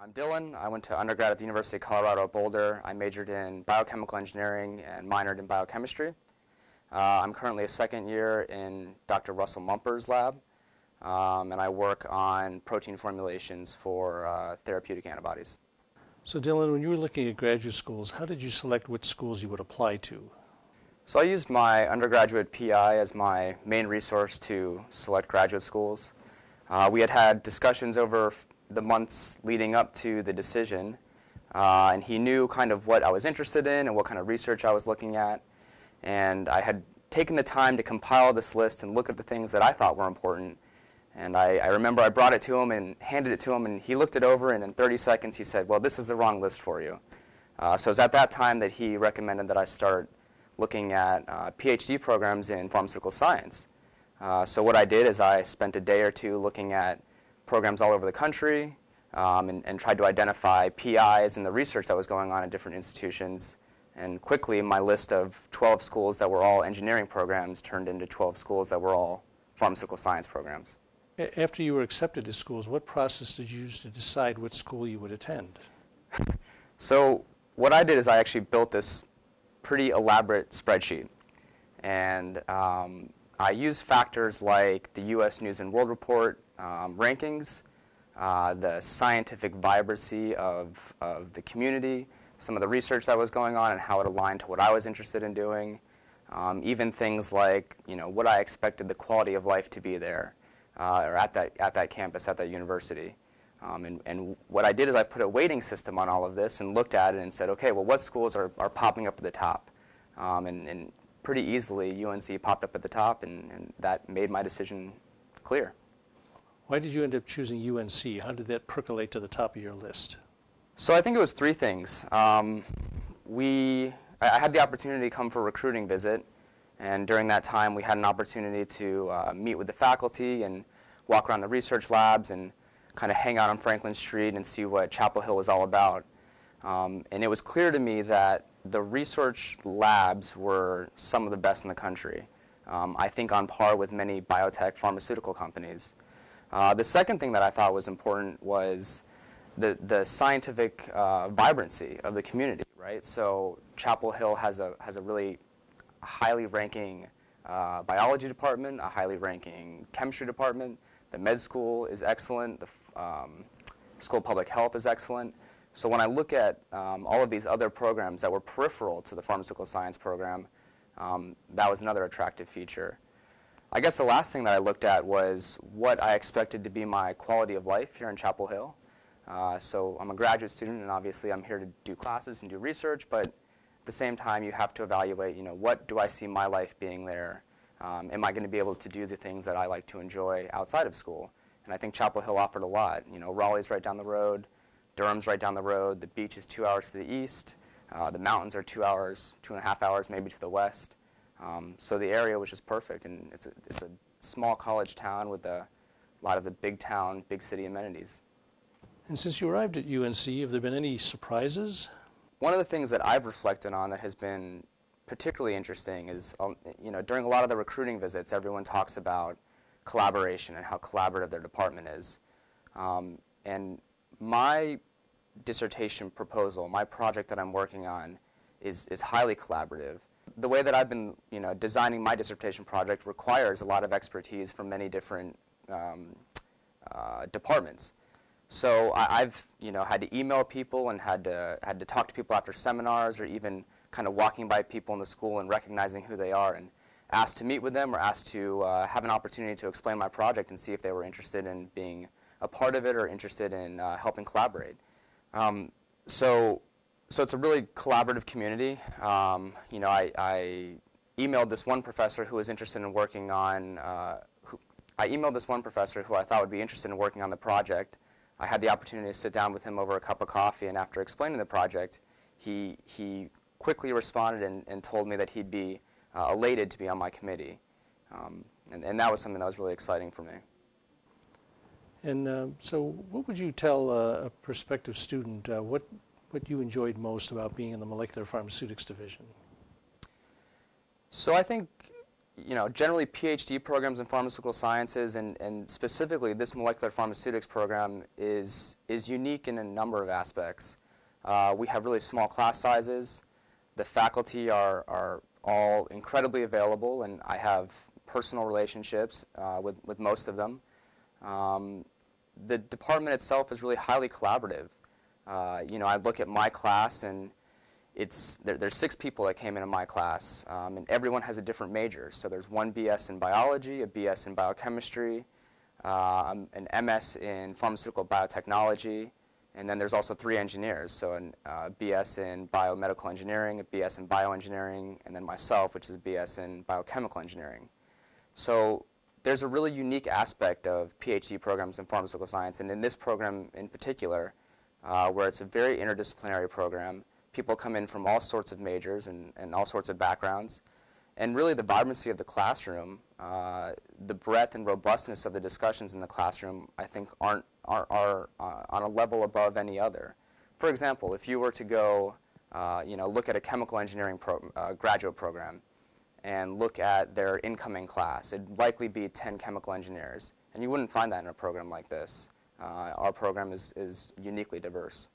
I'm Dylan. I went to undergrad at the University of Colorado at Boulder. I majored in biochemical engineering and minored in biochemistry. I'm currently a second year in Dr. Russell Mumper's lab, and I work on protein formulations for therapeutic antibodies. So Dylan, when you were looking at graduate schools, how did you select which schools you would apply to? So I used my undergraduate PI as my main resource to select graduate schools. We had discussions over the months leading up to the decision, and he knew kind of what I was interested in and what kind of research I was looking at, and I had taken the time to compile this list and look at the things that I thought were important. And I remember I brought it to him and handed it to him, and he looked it over, and in 30 seconds he said, well, this is the wrong list for you. So it was at that time that he recommended that I start looking at PhD programs in pharmaceutical science. So what I did is I spent a day or two looking at programs all over the country, and tried to identify PIs and the research that was going on at different institutions. And quickly, my list of 12 schools that were all engineering programs turned into 12 schools that were all pharmaceutical science programs. After you were accepted to schools, what process did you use to decide what school you would attend? So what I did is I actually built this pretty elaborate spreadsheet. And I used factors like the U.S. News and World Report rankings, the scientific vibrancy of the community, some of the research that was going on and how it aligned to what I was interested in doing, even things like, you know, what I expected the quality of life to be there, or at that campus, at that university. And what I did is I put a weighting system on all of this and looked at it and said, okay, well, what schools are popping up at the top? And pretty easily, UNC popped up at the top, and that made my decision clear. Why did you end up choosing UNC? How did that percolate to the top of your list? So I think it was three things. I had the opportunity to come for a recruiting visit, and during that time we had an opportunity to meet with the faculty and walk around the research labs and kind of hang out on Franklin Street and see what Chapel Hill was all about. And it was clear to me that the research labs were some of the best in the country. I think on par with many biotech pharmaceutical companies. The second thing that I thought was important was the scientific vibrancy of the community, right? So Chapel Hill has a really highly ranking biology department, a highly ranking chemistry department. The med school is excellent. The School of Public Health is excellent. So when I look at all of these other programs that were peripheral to the pharmaceutical science program, that was another attractive feature. I guess the last thing that I looked at was what I expected to be my quality of life here in Chapel Hill. So I'm a graduate student, and obviously I'm here to do classes and do research, but at the same time you have to evaluate, you know, what do I see my life being there? Am I going to be able to do the things that I like to enjoy outside of school? And I think Chapel Hill offered a lot. You know, Raleigh's right down the road, Durham's right down the road, the beach is 2 hours to the east, the mountains are 2 hours, 2.5 hours maybe to the west. So the area was just perfect, and it's a small college town with a lot of the big town, big city amenities. And since you arrived at UNC, have there been any surprises? One of the things that I've reflected on that has been particularly interesting is, you know, during a lot of the recruiting visits, everyone talks about collaboration and how collaborative their department is. And my dissertation proposal, my project that I'm working on, is highly collaborative. The way that I've been, you know, designing my dissertation project requires a lot of expertise from many different departments. So I've, you know, had to email people and had to talk to people after seminars, or even kind of walking by people in the school and recognizing who they are and asked to meet with them, or asked to have an opportunity to explain my project and see if they were interested in being a part of it or interested in helping collaborate. So it's a really collaborative community. You know, I emailed this one professor who was interested in working on. I emailed this one professor who I thought would be interested in working on the project. I had the opportunity to sit down with him over a cup of coffee, and after explaining the project, he quickly responded and told me that he'd be elated to be on my committee. And that was something that was really exciting for me. And so what would you tell a prospective student, what you enjoyed most about being in the Molecular Pharmaceutics division? So I think you know, generally PhD programs in pharmaceutical sciences and specifically this molecular pharmaceutics program is unique in a number of aspects. We have really small class sizes. The faculty are all incredibly available, and I have personal relationships with most of them. The department itself is really highly collaborative. You know, I look at my class, and there's 6 people that came into my class, and everyone has a different major. So there's one BS in biology, a BS in biochemistry, an MS in pharmaceutical biotechnology, and then there's also 3 engineers. So a BS in biomedical engineering, a BS in bioengineering, and then myself, which is a BS in biochemical engineering. So there's a really unique aspect of PhD programs in pharmaceutical science, and in this program in particular, where it's a very interdisciplinary program. People come in from all sorts of majors and all sorts of backgrounds. And really the vibrancy of the classroom, the breadth and robustness of the discussions in the classroom, I think are on a level above any other. For example, if you were to go you know, look at a chemical engineering graduate program and look at their incoming class, it'd likely be 10 chemical engineers. And you wouldn't find that in a program like this. Our program is uniquely diverse.